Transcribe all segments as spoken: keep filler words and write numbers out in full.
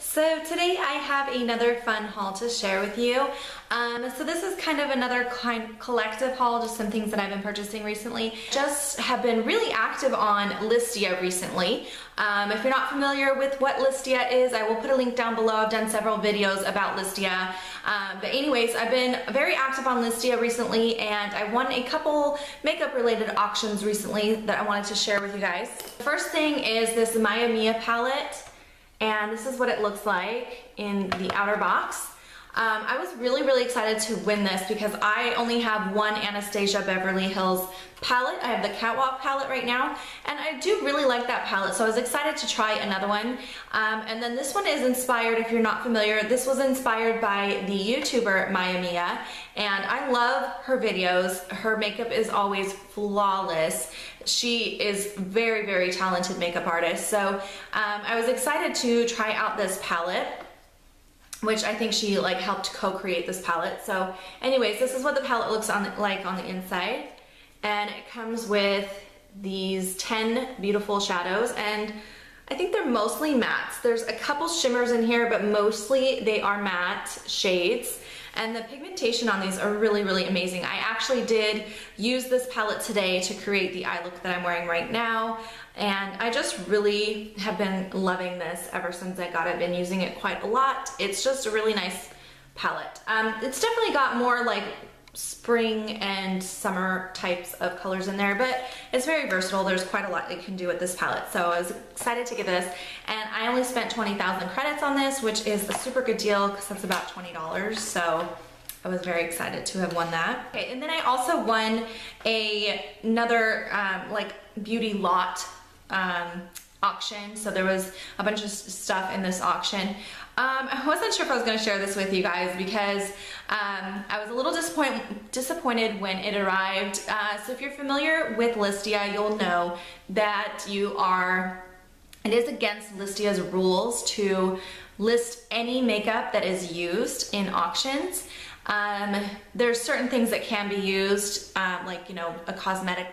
So today I have another fun haul to share with you. Um, so this is kind of another kind collective haul, just some things that I've been purchasing recently. Just have been really active on Listia recently. Um, if you're not familiar with what Listia is, I will put a link down below. I've done several videos about Listia. Um, but anyways, I've been very active on Listia recently, and I won a couple makeup related auctions recently that I wanted to share with you guys. The first thing is this Maya Mia palette. And this is what it looks like in the outer box. Um, I was really, really excited to win this because I only have one Anastasia Beverly Hills palette. I have the Catwalk palette right now, and I do really like that palette, so I was excited to try another one. Um, and then this one is inspired, if you're not familiar, this was inspired by the YouTuber Maya Mia, and I love her videos. Her makeup is always flawless. She is very, very talented makeup artist, so um, I was excited to try out this palette, which I think she like helped co-create this palette. So anyways, this is what the palette looks on like on the inside. And it comes with these ten beautiful shadows, and I think they're mostly mattes. There's a couple shimmers in here, but mostly they are matte shades. And the pigmentation on these are really, really amazing. I actually did use this palette today to create the eye look that I'm wearing right now. And I just really have been loving this ever since I got it. I've been using it quite a lot. It's just a really nice palette. Um, it's definitely got more like spring and summer types of colors in there, but it's very versatile. There's quite a lot you can do with this palette, so I was excited to get this, and I only spent twenty thousand credits on this, which is a super good deal because that's about twenty dollars, so I was very excited to have won that. Okay, and then I also won a, another um, like beauty lot um, auction, so there was a bunch of stuff in this auction. Um, I wasn't sure if I was going to share this with you guys because um, I was a little disappoint disappointed when it arrived. Uh, so if you're familiar with Listia, you'll know that you are, it is against Listia's rules to list any makeup that is used in auctions. Um, there's certain things that can be used, um, like, you know, a cosmetic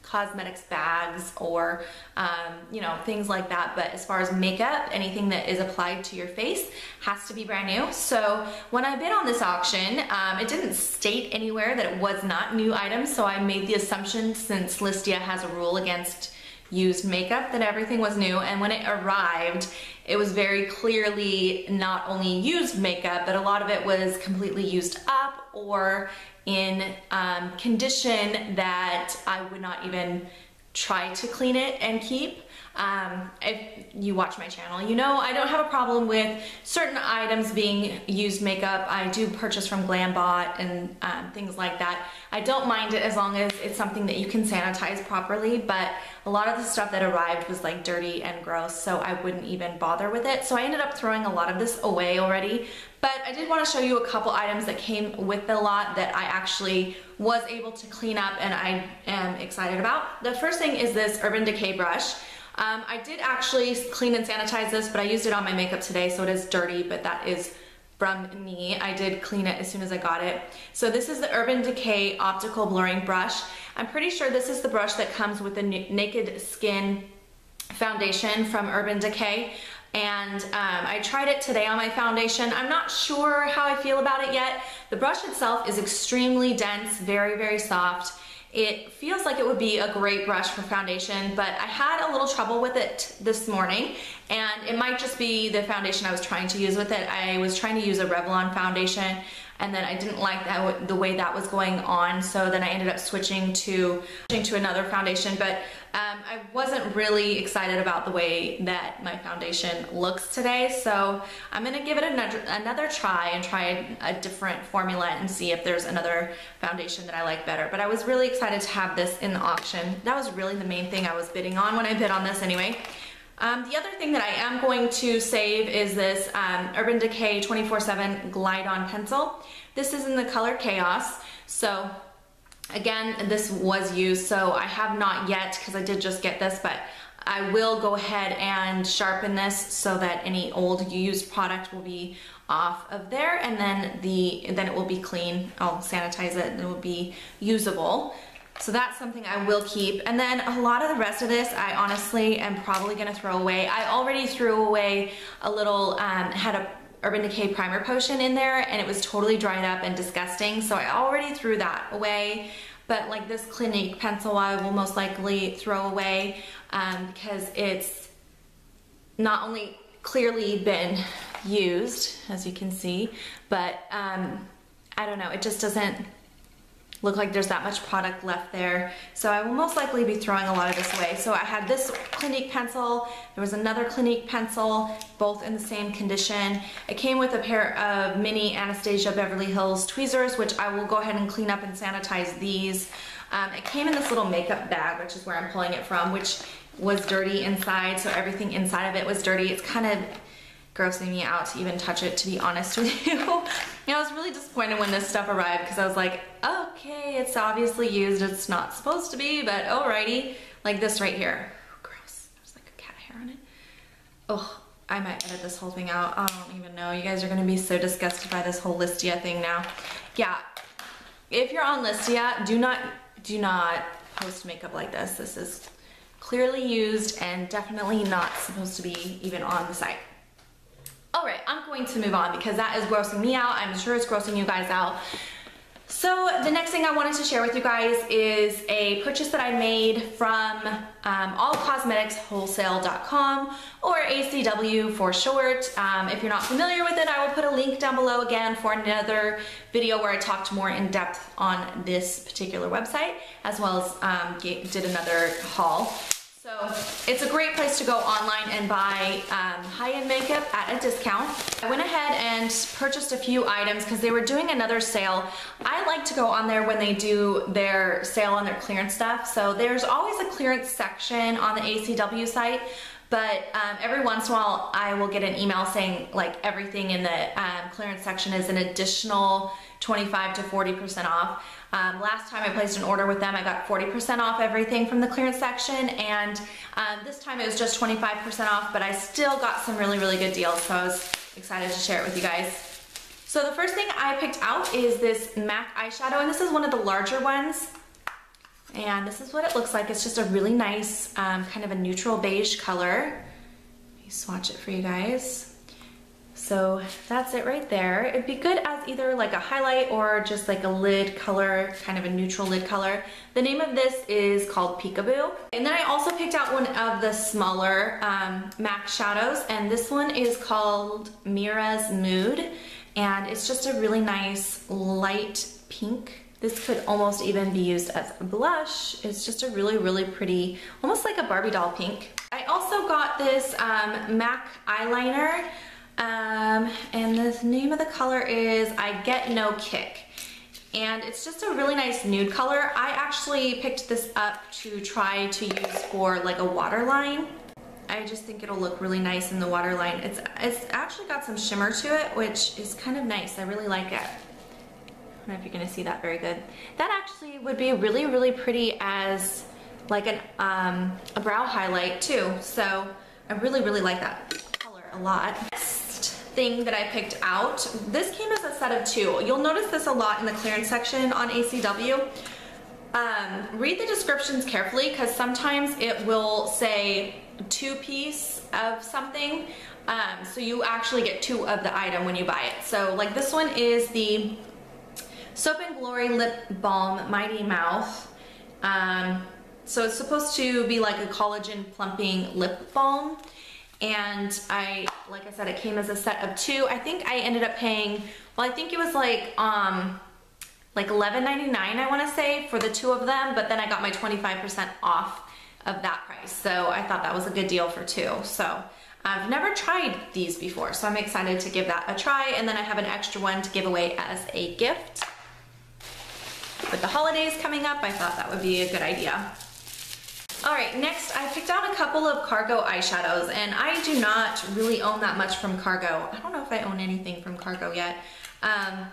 cosmetics bags or um, you know, things like that, but as far as makeup, anything that is applied to your face has to be brand new. So when I bid on this auction, um, it didn't state anywhere that it was not new items, so I made the assumption, since Listia has a rule against used makeup, that everything was new. And when it arrived, it was very clearly not only used makeup, but a lot of it was completely used up or in um, condition that I would not even try to clean it and keep. Um, if you watch my channel, you know I don't have a problem with certain items being used makeup. I do purchase from GlamBot and um, things like that. I don't mind it as long as it's something that you can sanitize properly, but a lot of the stuff that arrived was like dirty and gross, so I wouldn't even bother with it. So I ended up throwing a lot of this away already, but I did want to show you a couple items that came with the lot that I actually was able to clean up and I am excited about. The first thing is this Urban Decay brush. Um, I did actually clean and sanitize this, but I used it on my makeup today, so it is dirty, but that is from me. I did clean it as soon as I got it. So this is the Urban Decay Optical Blurring Brush. I'm pretty sure this is the brush that comes with the Naked Skin Foundation from Urban Decay. And um, I tried it today on my foundation. I'm not sure how I feel about it yet. The brush itself is extremely dense, very, very soft. It feels like it would be a great brush for foundation, but I had a little trouble with it this morning, and it might just be the foundation I was trying to use with it. I was trying to use a Revlon foundation, and then I didn't like that, the way that was going on, so then I ended up switching to, switching to another foundation, but um, I wasn't really excited about the way that my foundation looks today, so I'm gonna give it another, another try and try a different formula and see if there's another foundation that I like better. But I was really excited to have this in the auction. That was really the main thing I was bidding on when I bid on this anyway. Um, the other thing that I am going to save is this um, Urban Decay twenty-four seven Glide On Pencil. This is in the color Chaos. So again, this was used, so I have not yet, because I did just get this, but I will go ahead and sharpen this so that any old used product will be off of there, and then, the, then it will be clean. I'll sanitize it and it will be usable. So that's something I will keep. And then a lot of the rest of this I honestly am probably gonna throw away. I already threw away a little, um, had a Urban Decay primer potion in there and it was totally dried up and disgusting, so I already threw that away. But like this Clinique pencil I will most likely throw away um, because it's not only clearly been used, as you can see, but um, I don't know, it just doesn't look like there's that much product left there. So I will most likely be throwing a lot of this away. So I had this Clinique pencil, there was another Clinique pencil, both in the same condition. It came with a pair of mini Anastasia Beverly Hills tweezers, which I will go ahead and clean up and sanitize these. Um, it came in this little makeup bag, which is where I'm pulling it from, which was dirty inside, so everything inside of it was dirty. It's kind of grossing me out to even touch it, to be honest with you. And I was really disappointed when this stuff arrived because I was like, okay, it's obviously used, it's not supposed to be, but alrighty. Like this right here. Gross. There's like a cat hair on it. Oh, I might edit this whole thing out. I don't even know. You guys are gonna be so disgusted by this whole Listia thing now. Yeah, if you're on Listia, do not, do not post makeup like this. This is clearly used and definitely not supposed to be even on the site. Alright, I'm going to move on because that is grossing me out. I'm sure it's grossing you guys out. So the next thing I wanted to share with you guys is a purchase that I made from um, all cosmetics wholesale dot com, or A C W for short. Um, if you're not familiar with it, I will put a link down below again for another video where I talked more in depth on this particular website, as well as um, did another haul. So it's a great place to go online and buy um, high-end makeup at a discount. I went ahead and purchased a few items because they were doing another sale. I like to go on there when they do their sale on their clearance stuff. So there's always a clearance section on the A C W site, but um, every once in a while I will get an email saying like everything in the um, clearance section is an additional twenty-five to forty percent off. Um, last time I placed an order with them, I got forty percent off everything from the clearance section, and um, this time it was just twenty-five percent off, but I still got some really, really good deals, so I was excited to share it with you guys. So the first thing I picked out is this MAC eyeshadow, and this is one of the larger ones, and this is what it looks like. It's just a really nice um, kind of a neutral beige color. Let me swatch it for you guys. So that's it right there. It'd be good as either like a highlight or just like a lid color, kind of a neutral lid color. The name of this is called Peekaboo. And then I also picked out one of the smaller um, MAC shadows, and this one is called Mira's Mood. And it's just a really nice light pink. This could almost even be used as a blush. It's just a really, really pretty, almost like a Barbie doll pink. I also got this um, MAC eyeliner. Um, and the name of the color is I Get No Kick, and it's just a really nice nude color. I actually picked this up to try to use for like a waterline. I just think it'll look really nice in the waterline. It's, it's actually got some shimmer to it, which is kind of nice. I really like it. I don't know if you're gonna see that very good. That actually would be really, really pretty as like an, um, a brow highlight too. So I really, really like that color a lot. Thing that I picked out. This came as a set of two. You'll notice this a lot in the clearance section on A C W. Um, read the descriptions carefully because sometimes it will say two piece of something. Um, so you actually get two of the item when you buy it. So like this one is the Soap and Glory Lip Balm Mighty Mouth. Um, so it's supposed to be like a collagen plumping lip balm. And I, like I said, it came as a set of two. I think I ended up paying, well, I think it was like, um, like eleven ninety-nine, I want to say, for the two of them, but then I got my twenty-five percent off of that price. So I thought that was a good deal for two. So I've never tried these before, so I'm excited to give that a try. And then I have an extra one to give away as a gift. With the holidays coming up, I thought that would be a good idea. Alright, next I picked out a couple of Cargo eyeshadows, and I do not really own that much from Cargo. I don't know if I own anything from Cargo yet, um,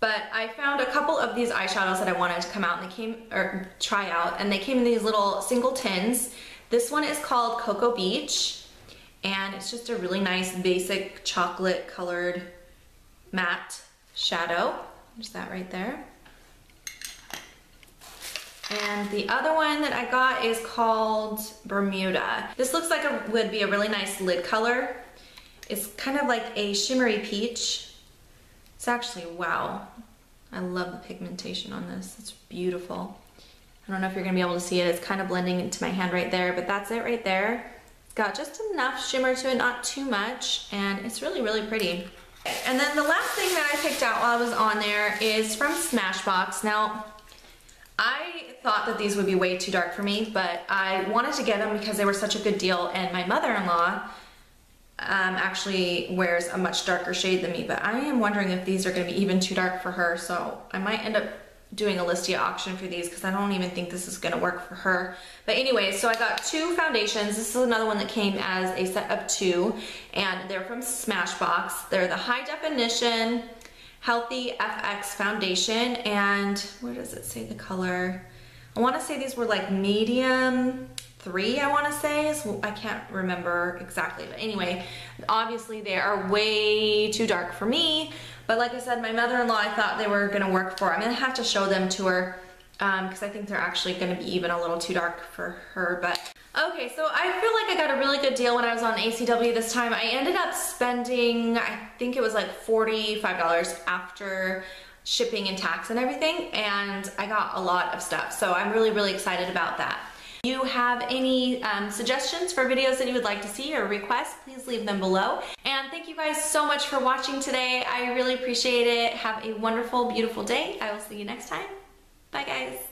but I found a couple of these eyeshadows that I wanted to come out and they came, or try out, and they came in these little single tins. This one is called Cocoa Beach, and it's just a really nice basic chocolate colored matte shadow. There's that right there. And the other one that I got is called Bermuda. This looks like it would be a really nice lid color. It's kind of like a shimmery peach. It's actually, wow. I love the pigmentation on this. It's beautiful. I don't know if you're gonna be able to see it. It's kind of blending into my hand right there, but that's it right there. It's got just enough shimmer to it, not too much, and it's really, really pretty. And then the last thing that I picked out while I was on there is from Smashbox. Now, I thought that these would be way too dark for me, but I wanted to get them because they were such a good deal, and my mother-in-law Um, actually wears a much darker shade than me, but I am wondering if these are going to be even too dark for her, so I might end up doing a Listia auction for these because I don't even think this is going to work for her. But anyway, so I got two foundations. This is another one that came as a set of two, and they're from Smashbox. They're the High Definition Healthy F X Foundation, and where does it say the color? I want to say these were like medium three, I want to say. So I can't remember exactly, but anyway, obviously they are way too dark for me, but like I said, my mother-in-law, I thought they were going to work for her. I'm going to have to show them to her because um, I think they're actually going to be even a little too dark for her. But okay, so I feel like I got a really good deal when I was on A C W this time. I ended up spending, I think it was like forty-five dollars after shipping and tax and everything, and I got a lot of stuff, so I'm really, really excited about that. If you have any um, suggestions for videos that you would like to see or requests, please leave them below. And thank you guys so much for watching today. I really appreciate it. Have a wonderful, beautiful day. I will see you next time. Bye guys.